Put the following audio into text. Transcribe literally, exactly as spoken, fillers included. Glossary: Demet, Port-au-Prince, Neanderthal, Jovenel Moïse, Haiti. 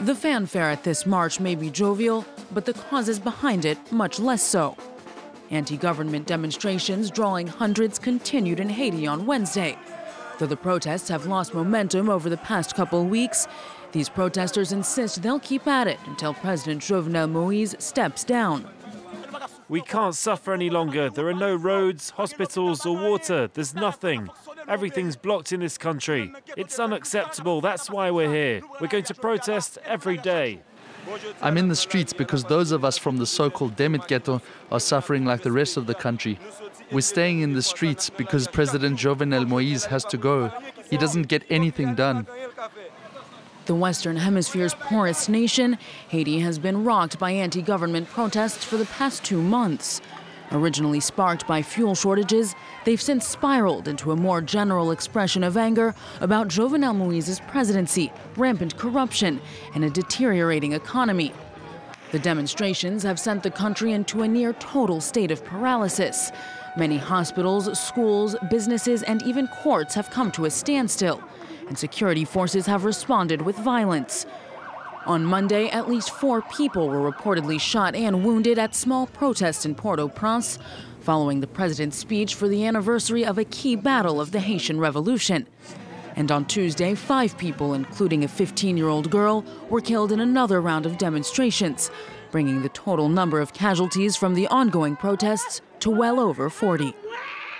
The fanfare at this march may be jovial, but the causes behind it much less so. Anti-government demonstrations drawing hundreds continued in Haiti on Wednesday. Though the protests have lost momentum over the past couple weeks, these protesters insist they'll keep at it until President Jovenel Moïse steps down. We can't suffer any longer. There are no roads, hospitals or water. There's nothing. Everything's blocked in this country. It's unacceptable. That's why we're here. We're going to protest every day. I'm in the streets because those of us from the so-called Demet ghetto are suffering like the rest of the country. We're staying in the streets because President Jovenel Moïse has to go. He doesn't get anything done. The Western Hemisphere's poorest nation, Haiti has been rocked by anti-government protests for the past two months. Originally sparked by fuel shortages, they've since spiraled into a more general expression of anger about Jovenel Moïse's presidency, rampant corruption, and a deteriorating economy. The demonstrations have sent the country into a near-total state of paralysis. Many hospitals, schools, businesses, and even courts have come to a standstill, and security forces have responded with violence. On Monday, at least four people were reportedly shot and wounded at small protests in Port-au-Prince, following the president's speech for the anniversary of a key battle of the Haitian Revolution. And on Tuesday, five people, including a fifteen-year-old girl, were killed in another round of demonstrations, bringing the total number of casualties from the ongoing protests to well over forty.